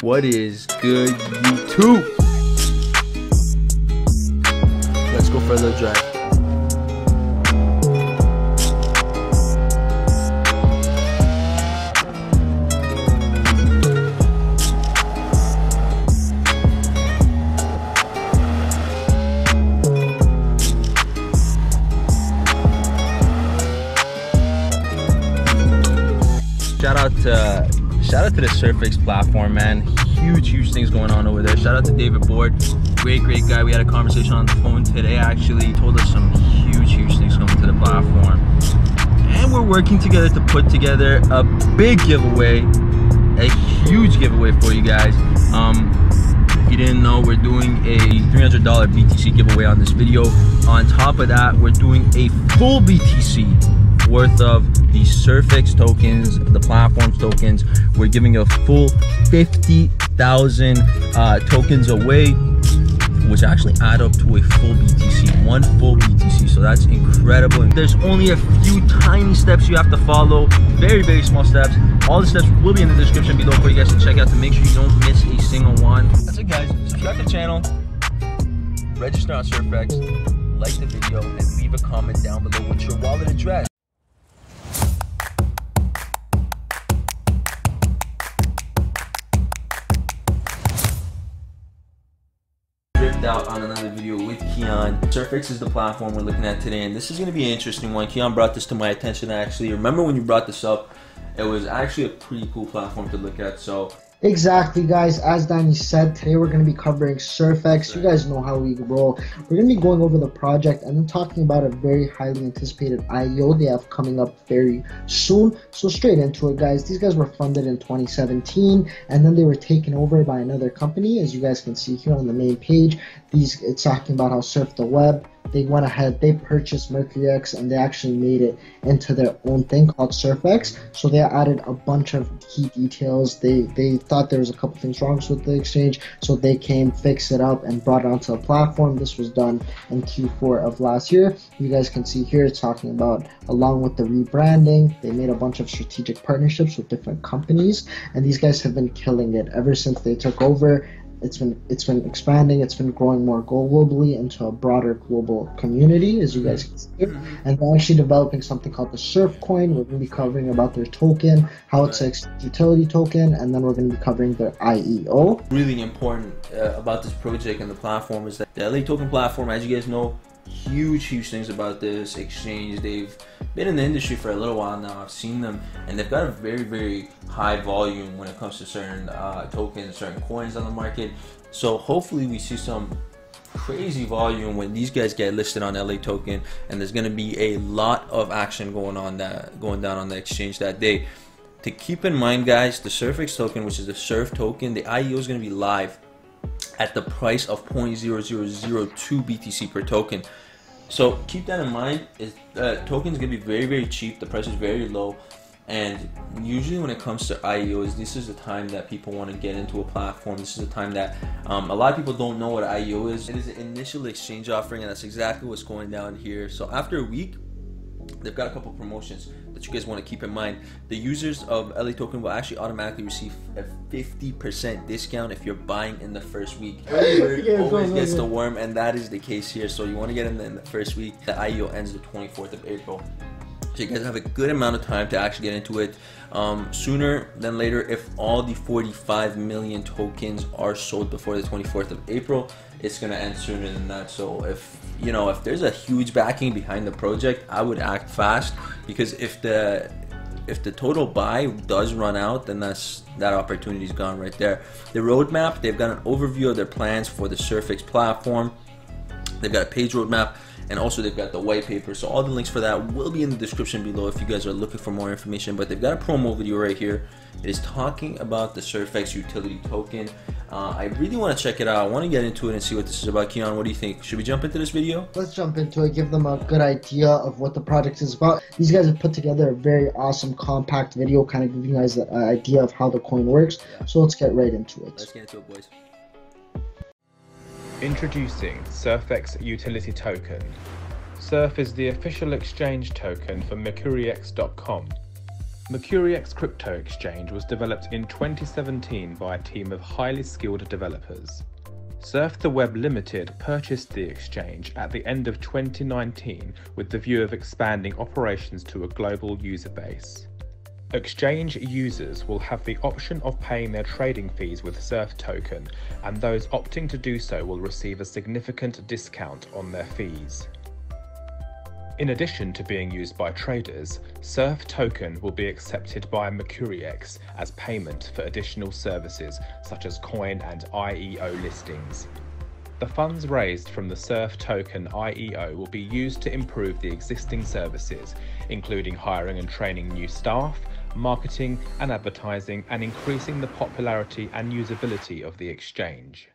What is good, YouTube? Let's go for a little drive. Shout out to the Surfex platform, man. Huge things going on over there. Shout out to David Board, great guy. We had a conversation on the phone today. Actually, he told us some huge things coming to the platform, and we're working together to put together a big giveaway, a huge giveaway for you guys. If you didn't know, we're doing a $300 BTC giveaway on this video. On top of that, we're doing a full BTC worth of the Surfex tokens, the platform's tokens. We're giving a full 50,000 tokens away, which actually add up to a full BTC, one full BTC. So that's incredible. And there's only a few tiny steps you have to follow, very small steps. All the steps will be in the description below for you guys to check out to make sure you don't miss a single one. That's it, guys. Subscribe to the channel, register on Surfex, like the video, and leave a comment down below with your wallet address. Out on another video with Keon. Surfex is the platform we're looking at today, and this is going to be an interesting one. Keon brought this to my attention. Actually, remember when you brought this up, it was actually a pretty cool platform to look at. So exactly, guys, as Danny said, today we're going to be covering Surfex. You guys know how we roll. We're going to be going over the project and then talking about a very highly anticipated IEO they have coming up very soon. So straight into it, guys. These guys were funded in 2017, and then they were taken over by another company. As you guys can see here on the main page, it's talking about how Surf the Web. They went ahead, they purchased MercuriEx, and they actually made it into their own thing called Surfex. So they added a bunch of key details. They thought there was a couple things wrong with the exchange, so they came, fixed it up, and brought it onto the platform. This was done in Q4 of last year. You guys can see here, it's talking about, along with the rebranding, they made a bunch of strategic partnerships with different companies, and these guys have been killing it ever since they took over. It's been expanding, it's been growing more globally into a broader global community, as you guys can see here. And they're actually developing something called the Surf Coin. We're going to be covering about their token, how it's a utility token, and then we're going to be covering their IEO. Really important about this project and the platform is that the LA token platform, as you guys know, huge things about this exchange. They've been in the industry for a little while now. I've seen them, and they've got a very high volume when it comes to certain tokens, certain coins on the market. So hopefully we see some crazy volume when these guys get listed on LA token, and there's going to be a lot of action going down on the exchange that day. To keep in mind, guys, the Surfex token, which is the Surf token, the IEO is going to be live at the price of 0.0002 BTC per token. So keep that in mind. Tokens gonna be very cheap. The price is very low, and usually when it comes to IEOs, this is the time that people want to get into a platform. This is the time that a lot of people don't know what IEO is. It is an initial exchange offering, and that's exactly what's going down here. So after a week, they've got a couple promotions that you guys want to keep in mind. The users of LA token will actually automatically receive a 50% discount if you're buying in the first week. Always gets the worm, and that is the case here. So you want to get in the first week. The IEO ends the 24th of April. So you guys have a good amount of time to actually get into it. Sooner than later, if all the 45 million tokens are sold before the 24th of April, it's gonna end sooner than that. So if there's a huge backing behind the project, I would act fast, because if the total buy does run out, then that opportunity's gone right there. The roadmap, they've got an overview of their plans for the Surfex platform. They've got a page roadmap, and also they've got the white paper. So all the links for that will be in the description below if you guys are looking for more information. But they've got a promo video right here. It is talking about the Surfex utility token. I really want to check it out. I want to get into it and see what this is about. Keon, what do you think? Should we jump into this video? Let's jump into it. Give them a good idea of what the project is about. These guys have put together a very awesome, compact video, kind of giving you guys the idea of how the coin works. So let's get right into it. Let's get into it, boys. Introducing Surfex Utility Token. Surf is the official exchange token for MercuriEx.com. MercuriEx crypto exchange was developed in 2017 by a team of highly skilled developers. Surf the Web Limited purchased the exchange at the end of 2019 with the view of expanding operations to a global user base. Exchange users will have the option of paying their trading fees with Surf token, and those opting to do so will receive a significant discount on their fees. In addition to being used by traders, Surf token will be accepted by MercuriEx as payment for additional services such as coin and IEO listings. The funds raised from the Surf token IEO will be used to improve the existing services, including hiring and training new staff, marketing and advertising, and increasing the popularity and usability of the exchange.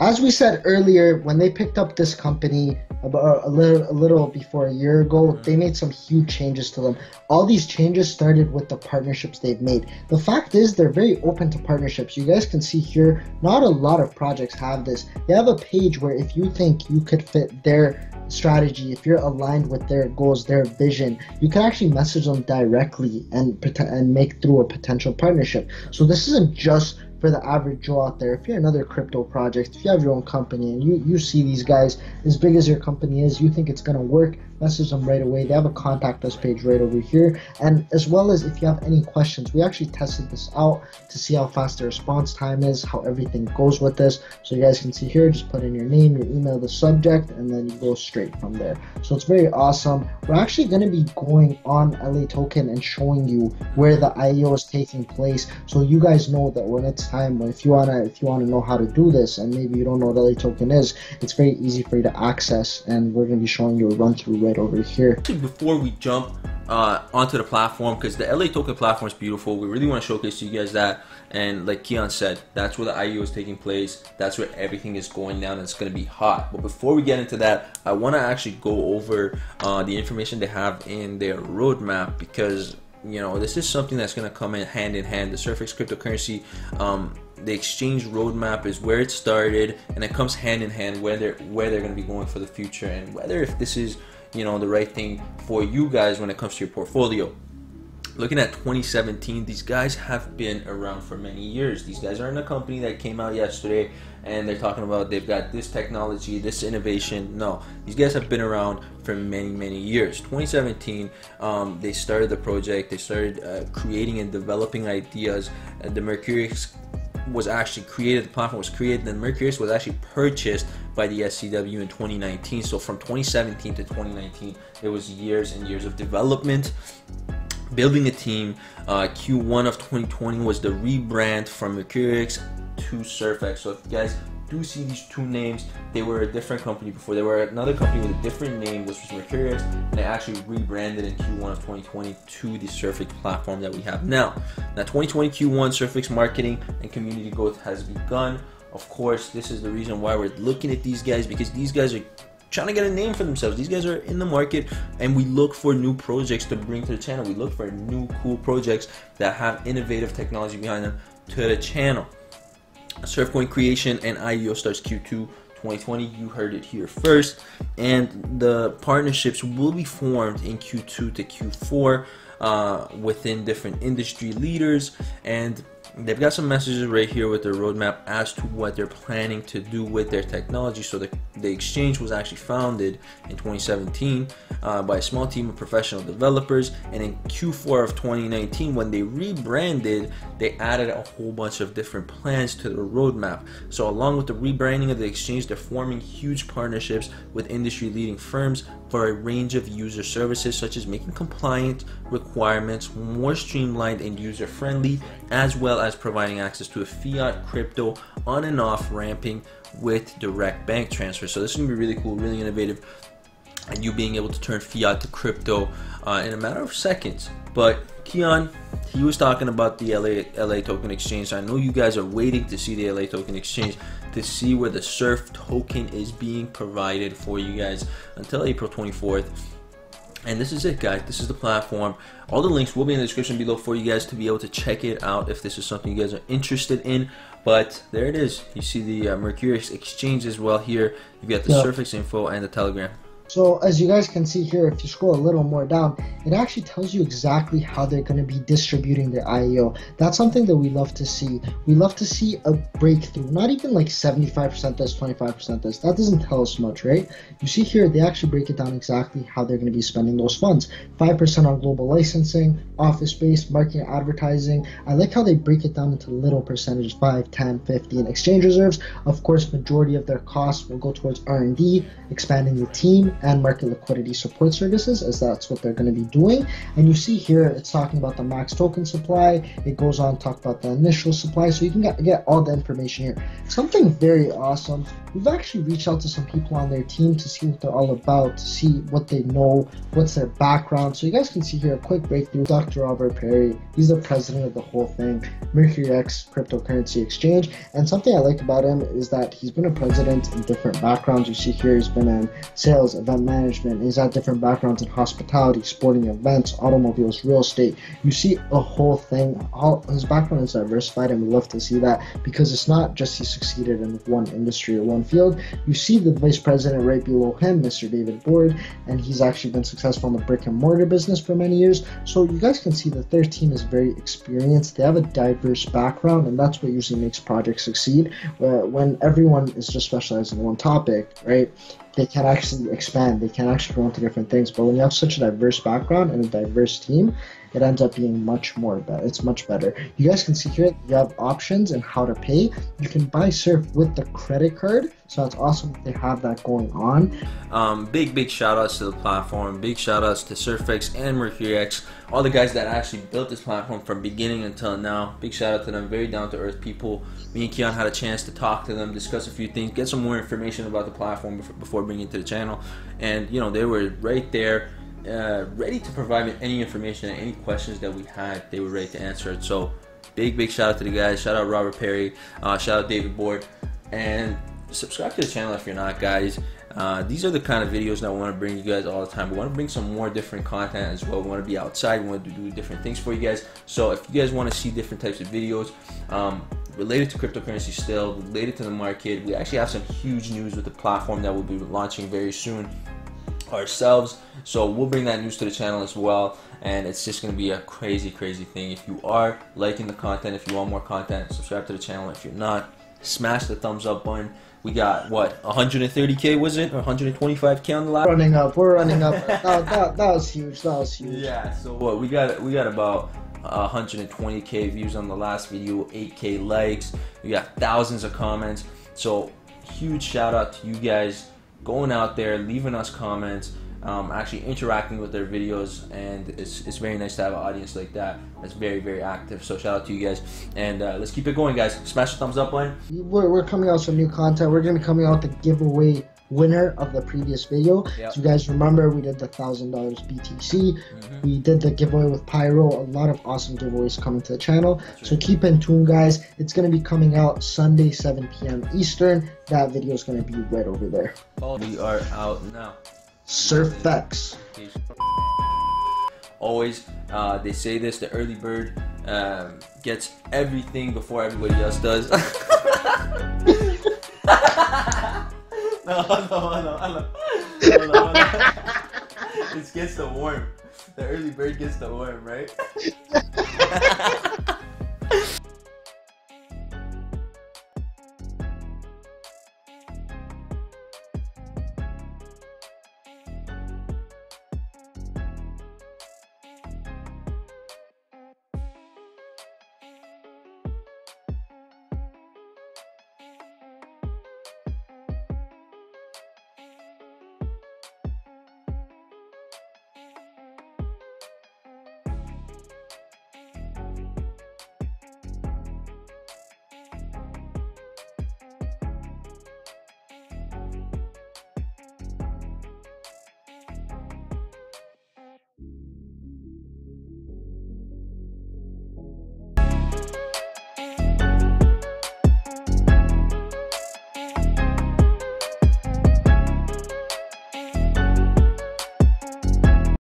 As we said earlier, when they picked up this company about a little before a year ago, they made some huge changes to them. All these changes started with the partnerships they've made. The fact is, they're very open to partnerships. You guys can see here, not a lot of projects have this. They have a page where if you think you could fit their strategy, if you're aligned with their goals, their vision, you can actually message them directly and make through a potential partnership. So this isn't just for the average Joe out there. If you're another crypto project, if you have your own company and you see these guys, as big as your company is, you think it's going to work, message them right away. They have a contact us page right over here. And as well as if you have any questions, we actually tested this out to see how fast the response time is, how everything goes with this. So you guys can see here, just put in your name, your email, the subject, and then you go straight from there. So it's very awesome. We're actually going to be going on LA token and showing you where the IEO is taking place, so you guys know that when it's time, if you wanna know how to do this, and maybe you don't know what LA token is, it's very easy for you to access, and we're gonna be showing you a run through right over here. Before we jump onto the platform, because the LA token platform is beautiful, we really want to showcase to you guys that, and like Keon said, that's where the IEO is taking place, that's where everything is going down, and it's gonna be hot. But before we get into that, I want to actually go over the information they have in their roadmap, because you know, this is something that's going to come in hand. The Surfex cryptocurrency, the exchange roadmap is where it started, and it comes hand in hand where they're going to be going for the future, and whether if this is, you know, the right thing for you guys when it comes to your portfolio. Looking at 2017, these guys have been around for many years. These guys aren't a company that came out yesterday and they're talking about they've got this technology, this innovation. No, these guys have been around for many, many years. 2017, they started the project, they started creating and developing ideas. The MercuriEx was actually created, the platform was created, and MercuriEx was actually purchased by the SCW in 2019. So from 2017 to 2019, there was years and years of development, building a team. Q1 of 2020 was the rebrand from MercuriEx to Surfex. So if you guys do see these two names, they were a different company before. They were another company with a different name, which was MercuriEx, and they actually rebranded in Q1 of 2020 to the Surfex platform that we have now. Now 2020 Q1, Surfex marketing and community growth has begun. Of course, this is the reason why we're looking at these guys, because these guys are trying to get a name for themselves. These guys are in the market, and we look for new projects to bring to the channel. We look for new cool projects that have innovative technology behind them to the channel. Surf Coin creation and IEO starts Q2 2020. You heard it here first, and the partnerships will be formed in Q2 to Q4 within different industry leaders, and they've got some messages right here with their roadmap as to what they're planning to do with their technology. So the exchange was actually founded in 2017 by a small team of professional developers, and in Q4 of 2019, when they rebranded, they added a whole bunch of different plans to the roadmap. So along with the rebranding of the exchange, they're forming huge partnerships with industry leading firms for a range of user services, such as making compliant requirements more streamlined and user friendly, as well as providing access to a fiat crypto on and off ramping with direct bank transfer. So this is gonna be really cool, really innovative, and you being able to turn fiat to crypto in a matter of seconds. But Keon, he was talking about the LA token exchange. I know you guys are waiting to see the LA token exchange, to see where the Surf token is being provided for you guys until April 24th. And this is it, guys. This is the platform. All the links will be in the description below for you guys to be able to check it out if this is something you guys are interested in. But there it is. You see the MercuriEx exchange as well here. You've got the Surfex info and the Telegram. So as you guys can see here, if you scroll a little more down, it actually tells you exactly how they're going to be distributing their IEO. That's something that we love to see. We love to see a breakthrough, not even like 75% this, 25% this. That doesn't tell us much, right? You see here, they actually break it down exactly how they're going to be spending those funds. 5% on global licensing, office space, marketing, advertising. I like how they break it down into little percentages, 5, 10, 50, and exchange reserves. Of course, majority of their costs will go towards R&D, expanding the team, and market liquidity support services, as that's what they're going to be doing. And you see here, it's talking about the max token supply. It goes on to talk about the initial supply, so you can get all the information here. Something very awesome, we've actually reached out to some people on their team to see what they're all about, to see what they know, what's their background. So you guys can see here a quick breakthrough. Dr. Robert Perry, he's the president of the whole thing, MercuriEx cryptocurrency exchange. And something I like about him is that he's been a president in different backgrounds. You see here, he's been in sales, event management, he's had different backgrounds in hospitality, sporting events, automobiles, real estate. You see a whole thing. His background is diversified, and we love to see that, because it's not just he succeeded in one industry or one field. You see the vice president right below him, Mr. David Board, and he's actually been successful in the brick and mortar business for many years. So you guys can see that their team is very experienced. They have a diverse background, and that's what usually makes projects succeed, when everyone is just specialized in one topic, right? They can actually expand, they can actually go into different things. But when you have such a diverse background and a diverse team, it ends up being much more better. It's much better. You guys can see here, you have options and how to pay. You can buy Surf with the credit card, so that's awesome that they have that going on. Big shout outs to the platform, big shout outs to Surfex and MercuriEx, all the guys that actually built this platform from beginning until now. Big shout out to them, very down to earth people. Me and Keon had a chance to talk to them, discuss a few things, get some more information about the platform before bringing it to the channel, and you know, they were right there, ready to provide me any information and any questions that we had. They were ready to answer it. So big shout out to the guys. Shout out Robert Perry, shout out David Board, and subscribe to the channel if you're not, guys. These are the kind of videos that I want to bring you guys all the time. We want to bring some more different content as well. We want to be outside, we want to do different things for you guys. So if you guys want to see different types of videos, related to cryptocurrency, still related to the market, we actually have some huge news with the platform that we'll be launching very soon ourselves, so we'll bring that news to the channel as well. And it's just going to be a crazy thing. If you are liking the content, if you want more content, subscribe to the channel. If you're not, smash the thumbs up button. We got what, 130k, was it, or 125k on the lap? Running up, we're running up. that was huge, yeah. So what we got about 120k views on the last video, 8k likes, we got thousands of comments. So huge shout out to you guys going out there, leaving us comments, actually interacting with their videos, and it's very nice to have an audience like that that's very active. So shout out to you guys, and let's keep it going, guys. Smash the thumbs up button. We're coming out with some new content. We're gonna be coming out with a giveaway winner of the previous video. Yep. So you guys remember we did the $1,000 BTC, we did the giveaway with Pyro, a lot of awesome giveaways coming to the channel. That's so right. Keep in tune, guys. It's going to be coming out Sunday 7 p.m. Eastern. That video is going to be right over there. We are out now. Surfex. Always, they say this, the early bird gets everything before everybody else does. No. It gets the worm. The early bird gets the worm, right?